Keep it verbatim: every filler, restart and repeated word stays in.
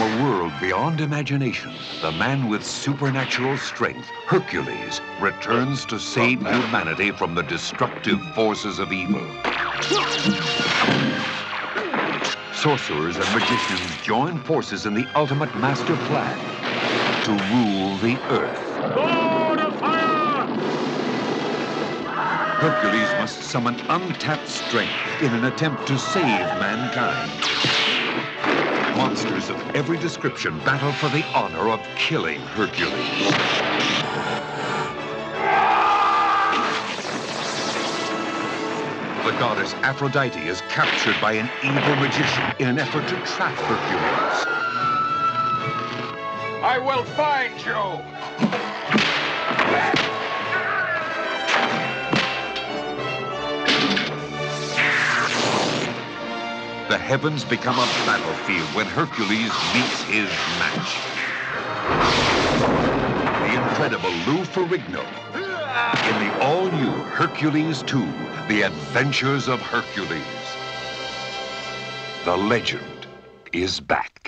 From a world beyond imagination, the man with supernatural strength, Hercules, returns to save humanity from the destructive forces of evil. Sorcerers and magicians join forces in the ultimate master plan to rule the earth. Lord of fire! Hercules must summon untapped strength in an attempt to save mankind. Monsters of every description battle for the honor of killing Hercules. The goddess Aphrodite is captured by an evil magician in an effort to trap Hercules. I will find you! The heavens become a battlefield when Hercules meets his match. The incredible Lou Ferrigno in the all-new Hercules two, The Adventures of Hercules. The legend is back.